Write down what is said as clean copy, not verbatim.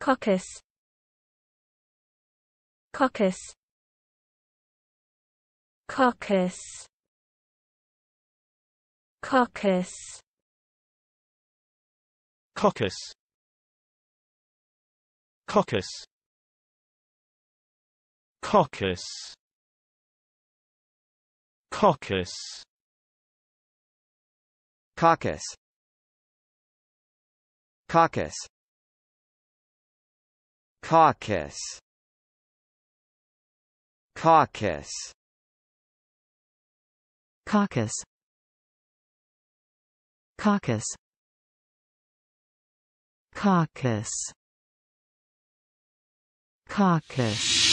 Coccus, Coccus, Coccus, Coccus, Coccus, Coccus, Coccus, Coccus, Coccus, Coccus, Coccus, Coccus, Coccus, Coccus, Coccus, Coccus.